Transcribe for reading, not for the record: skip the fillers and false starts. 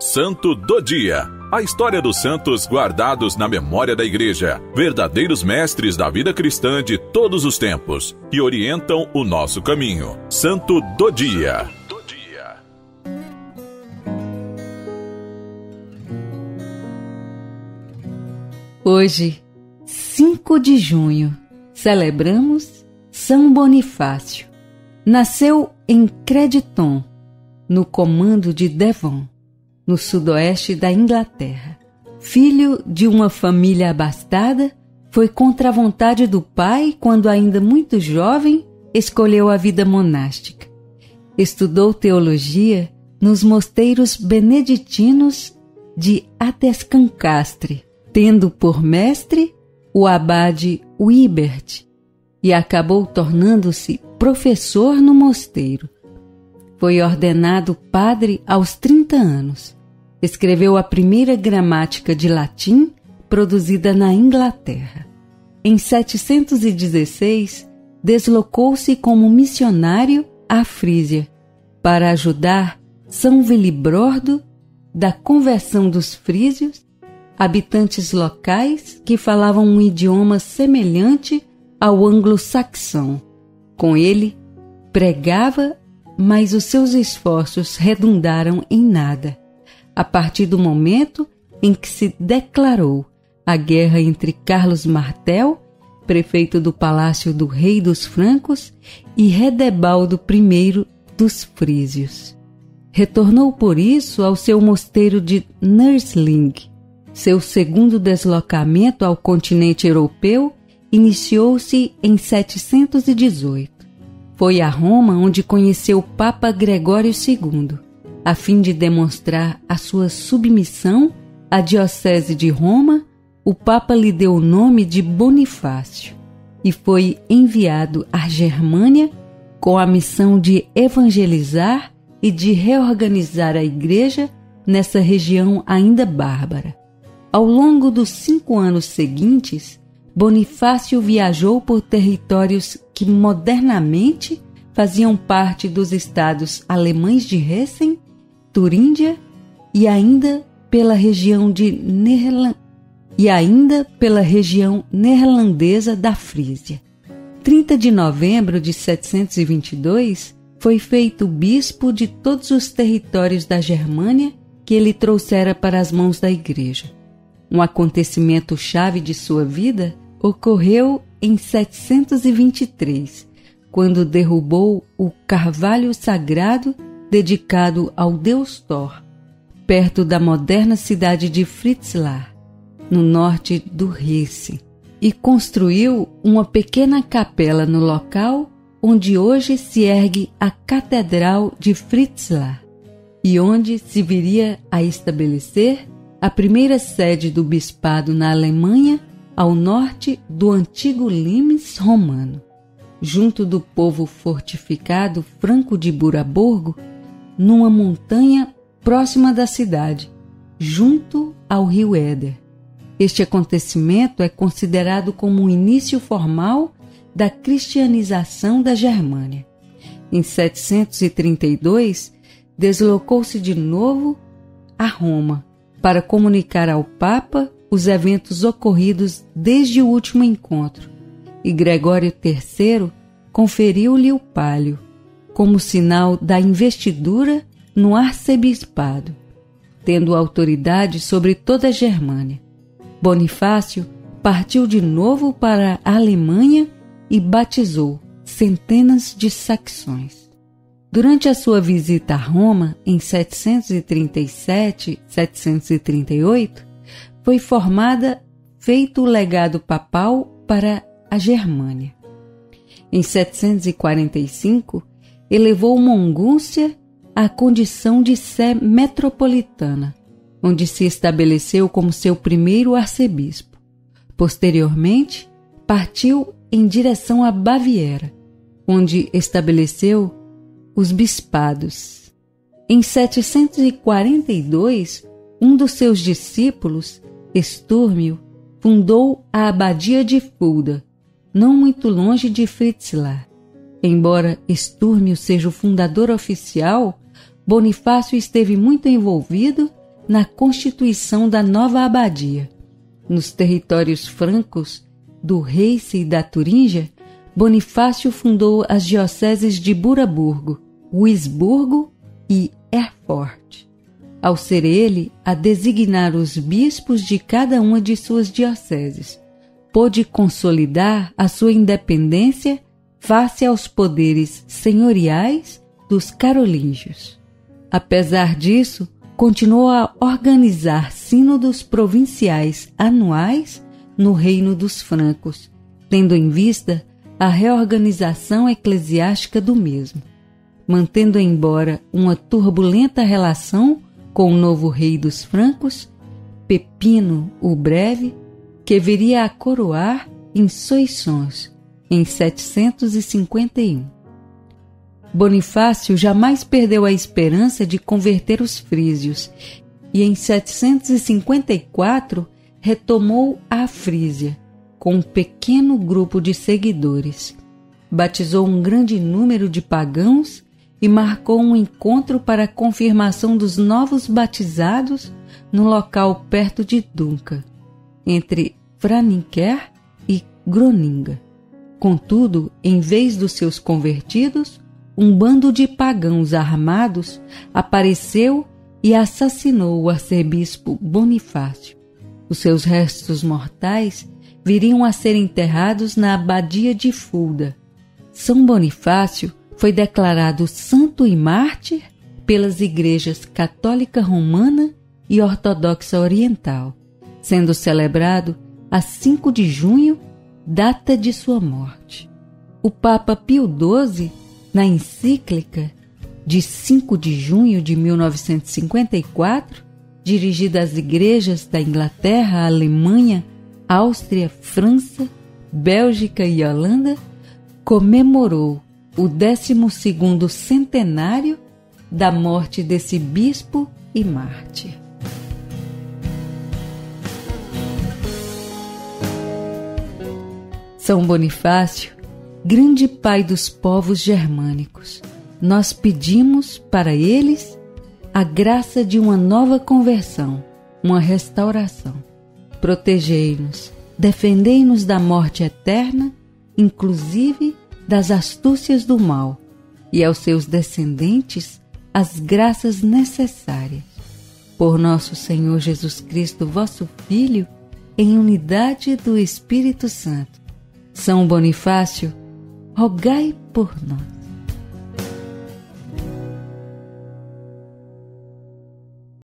Santo do Dia. A história dos santos guardados na memória da Igreja, verdadeiros mestres da vida cristã de todos os tempos, que orientam o nosso caminho. Santo do Dia. Hoje, 5 de junho, celebramos São Bonifácio. Nasceu em Crediton, no comando de Devon, no sudoeste da Inglaterra. Filho de uma família abastada, foi contra a vontade do pai quando ainda muito jovem escolheu a vida monástica. Estudou teologia nos mosteiros beneditinos de Atescancastre, tendo por mestre o abade Hubert, e acabou tornando-se professor no mosteiro. Foi ordenado padre aos 30 anos. Escreveu a primeira gramática de latim produzida na Inglaterra. Em 716, deslocou-se como missionário à Frísia para ajudar São Vilibrordo da conversão dos frísios, habitantes locais que falavam um idioma semelhante ao anglo-saxão. Com ele, pregava, mas os seus esforços redundaram em nada, a partir do momento em que se declarou a guerra entre Carlos Martel, prefeito do Palácio do Rei dos Francos, e Redebaldo I dos Frísios. Retornou por isso ao seu mosteiro de Nursling. Seu segundo deslocamento ao continente europeu iniciou-se em 718. Foi a Roma onde conheceu o Papa Gregório II, a fim de demonstrar a sua submissão à diocese de Roma. O Papa lhe deu o nome de Bonifácio e foi enviado à Germânia com a missão de evangelizar e de reorganizar a Igreja nessa região ainda bárbara. Ao longo dos 5 anos seguintes, Bonifácio viajou por territórios que modernamente faziam parte dos estados alemães de Hessen, Turíngia e ainda pela região neerlandesa da Frísia. 30 de novembro de 722, foi feito bispo de todos os territórios da Germânia que ele trouxera para as mãos da Igreja. Um acontecimento-chave de sua vida ocorreu em 723, quando derrubou o carvalho sagrado dedicado ao deus Thor, perto da moderna cidade de Fritzlar, no norte do Hessen, e construiu uma pequena capela no local onde hoje se ergue a Catedral de Fritzlar e onde se viria a estabelecer a primeira sede do bispado na Alemanha, ao norte do antigo Limes Romano. Junto do povo fortificado franco de Buraburgo, numa montanha próxima da cidade, junto ao rio Éder. Este acontecimento é considerado como o início formal da cristianização da Germânia. Em 732, deslocou-se de novo a Roma para comunicar ao Papa os eventos ocorridos desde o último encontro, e Gregório III conferiu-lhe o palio, como sinal da investidura no arcebispado, tendo autoridade sobre toda a Germânia. Bonifácio partiu de novo para a Alemanha e batizou centenas de saxões. Durante a sua visita a Roma, em 737-738, foi feito o legado papal para a Germânia. Em 745, elevou Mogúncia à condição de sé metropolitana, onde se estabeleceu como seu primeiro arcebispo. Posteriormente, partiu em direção à Baviera, onde estabeleceu os bispados. Em 742, um dos seus discípulos, Estúrmio, fundou a abadia de Fulda, não muito longe de Fritzlar. Embora Estúrmio seja o fundador oficial, Bonifácio esteve muito envolvido na constituição da nova abadia. Nos territórios francos do Hesse e da Turíngia, Bonifácio fundou as dioceses de Buraburgo, Wiesburgo e Erfurt, ao ser ele a designar os bispos de cada uma de suas dioceses. Pôde consolidar a sua independência face aos poderes senhoriais dos carolíngios. Apesar disso, continuou a organizar sínodos provinciais anuais no reino dos francos, tendo em vista a reorganização eclesiástica do mesmo, mantendo embora uma turbulenta relação com o novo rei dos francos, Pepino o Breve, que viria a coroar em Soissons, em 751. Bonifácio jamais perdeu a esperança de converter os frísios e em 754 retomou a Frísia, com um pequeno grupo de seguidores. Batizou um grande número de pagãos e marcou um encontro para a confirmação dos novos batizados no local perto de Dunca, entre Franinquer e Groninga. Contudo, em vez dos seus convertidos, um bando de pagãos armados apareceu e assassinou o arcebispo Bonifácio. Os seus restos mortais viriam a ser enterrados na abadia de Fulda. São Bonifácio foi declarado santo e mártir pelas igrejas católica romana e ortodoxa oriental, sendo celebrado a 5 de junho, data de sua morte. O Papa Pio XII, na encíclica de 5 de junho de 1954, dirigida às igrejas da Inglaterra, Alemanha, Áustria, França, Bélgica e Holanda, comemorou o 12º centenário da morte desse bispo e mártir. São Bonifácio, grande pai dos povos germânicos, nós pedimos para eles a graça de uma nova conversão, uma restauração. Protegei-nos, defendei-nos da morte eterna, inclusive das astúcias do mal, e aos seus descendentes as graças necessárias. Por nosso Senhor Jesus Cristo, vosso Filho, em unidade do Espírito Santo. São Bonifácio, rogai por nós.